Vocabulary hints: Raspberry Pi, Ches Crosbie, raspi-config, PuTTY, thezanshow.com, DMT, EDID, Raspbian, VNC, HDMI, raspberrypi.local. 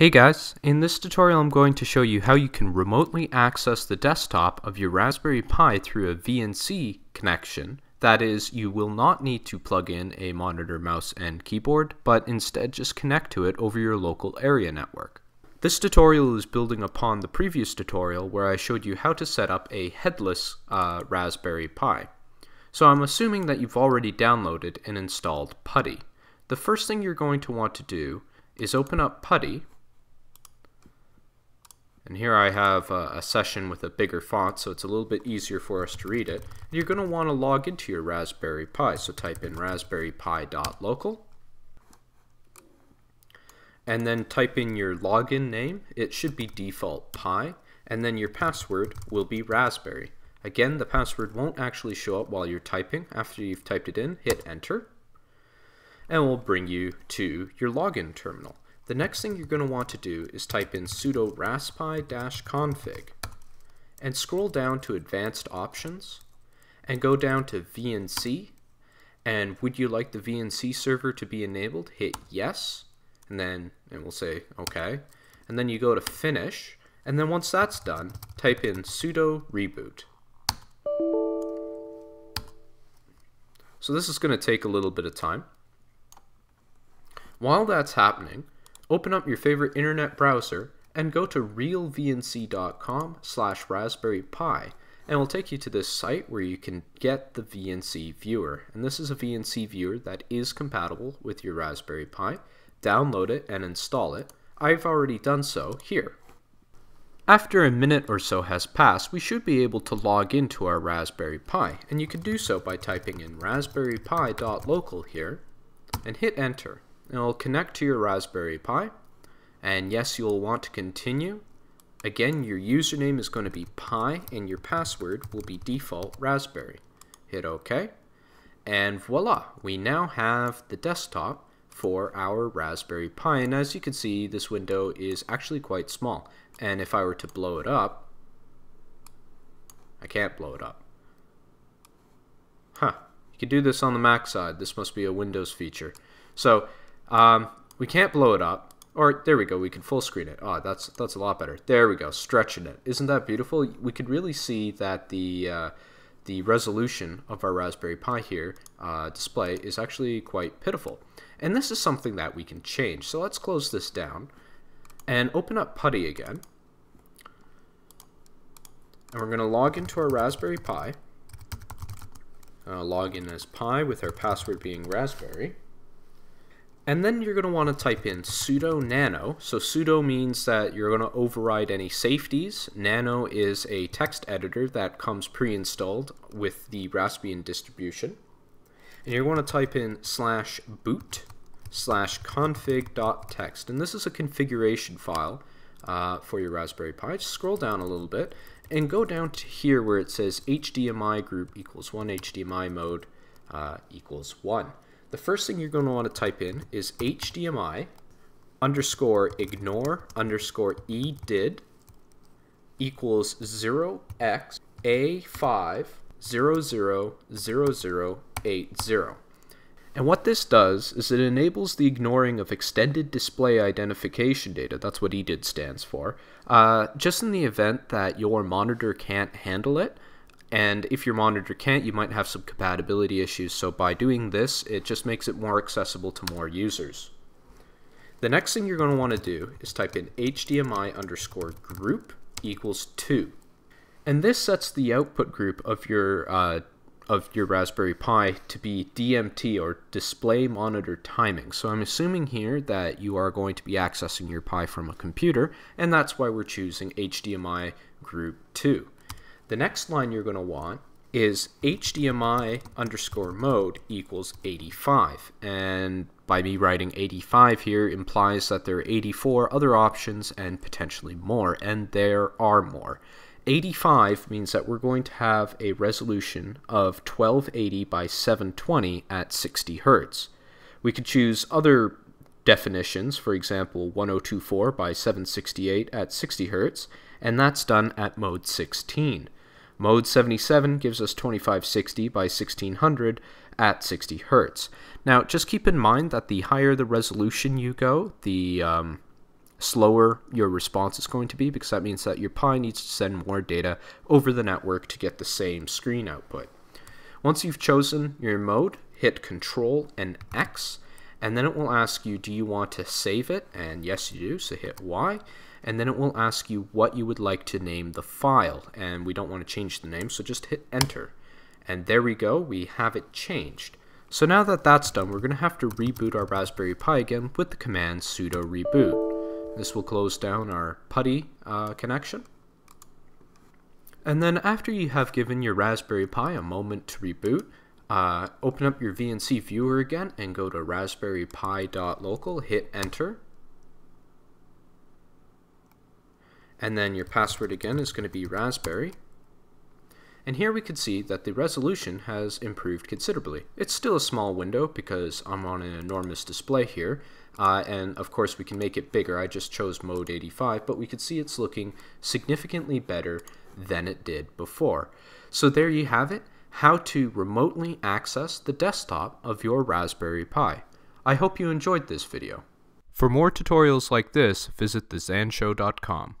Hey guys, in this tutorial I'm going to show you how you can remotely access the desktop of your Raspberry Pi through a VNC connection. That is, you will not need to plug in a monitor, mouse, and keyboard, but instead just connect to it over your local area network. This tutorial is building upon the previous tutorial where I showed you how to set up a headless Raspberry Pi. So I'm assuming that you've already downloaded and installed PuTTY. The first thing you're going to want to do is open up PuTTY. And here I have a session with a bigger font, so it's a little bit easier for us to read it. You're going to want to log into your Raspberry Pi, so type in raspberrypi.local. And then type in your login name. It should be default Pi. And then your password will be Raspberry. Again, the password won't actually show up while you're typing. After you've typed it in, hit Enter. And it will bring you to your login terminal. The next thing you're going to want to do is type in sudo raspi-config and scroll down to Advanced Options and go down to VNC, and would you like the VNC server to be enabled? Hit yes, and then it will say okay, and then you go to finish, and then once that's done, type in sudo reboot. So this is going to take a little bit of time. While that's happening, open up your favorite internet browser and go to realvnc.com/raspberrypi, and it will take you to this site where you can get the VNC viewer. And this is a VNC viewer that is compatible with your Raspberry Pi. Download it and install it. I've already done so here. After a minute or so has passed, we should be able to log into our Raspberry Pi, and you can do so by typing in raspberrypi.local here and hit enter. It'll connect to your Raspberry Pi, and yes, you'll want to continue. Again, your username is going to be Pi, and your password will be default Raspberry. Hit OK, and voila, we now have the desktop for our Raspberry Pi, and as you can see, this window is actually quite small, and if I were to blow it up, I can't blow it up. Huh, you can do this on the Mac side. This must be a Windows feature. So we can't blow it up, or there we go, we can full screen it. Oh, that's a lot better. There we go, stretching it. Isn't that beautiful? We could really see that the resolution of our Raspberry Pi here display is actually quite pitiful. And this is something that we can change. So let's close this down and open up PuTTY again. And we're going to log into our Raspberry Pi. Log in as Pi with our password being Raspberry. And then you're going to want to type in sudo nano. So sudo means that you're going to override any safeties. Nano is a text editor that comes pre-installed with the Raspbian distribution. And you're going to type in /boot/config.txt. And this is a configuration file for your Raspberry Pi. Just scroll down a little bit and go down to here where it says HDMI group equals 1, HDMI mode equals 1. The first thing you're going to want to type in is HDMI _ignore_EDID equals 0x A5000080. And what this does is it enables the ignoring of extended display identification data, that's what EDID stands for, just in the event that your monitor can't handle it. And if your monitor can't, you might have some compatibility issues, so by doing this, it just makes it more accessible to more users. The next thing you're going to want to do is type in HDMI _group equals 2. And this sets the output group of your Raspberry Pi to be DMT, or display monitor timing. So I'm assuming here that you are going to be accessing your Pi from a computer, and that's why we're choosing HDMI group 2. The next line you're going to want is HDMI _mode equals 85. And by me writing 85 here implies that there are 84 other options and potentially more, and there are more. 85 means that we're going to have a resolution of 1280 by 720 at 60 Hertz. We could choose other definitions, for example 1024 by 768 at 60 Hertz, and that's done at mode 16. Mode 77 gives us 2560 by 1600 at 60 Hertz. Now, just keep in mind that the higher the resolution you go, the slower your response is going to be, because that means that your Pi needs to send more data over the network to get the same screen output. Once you've chosen your mode, hit Control and X, and then it will ask you, do you want to save it? And yes, you do, so hit Y. And then it will ask you what you would like to name the file, and we don't want to change the name, so just hit Enter. And there we go, we have it changed. So now that that's done, we're going to have to reboot our Raspberry Pi again with the command sudo reboot. This will close down our PuTTY connection. And then after you have given your Raspberry Pi a moment to reboot, open up your VNC viewer again and go to raspberrypi.local, hit enter. And then your password again is going to be raspberry. And here we can see that the resolution has improved considerably. It's still a small window because I'm on an enormous display here, and of course we can make it bigger. I just chose mode 85, but we can see it's looking significantly better than it did before. So there you have it, how to remotely access the desktop of your Raspberry Pi. I hope you enjoyed this video. For more tutorials like this, visit thezanshow.com.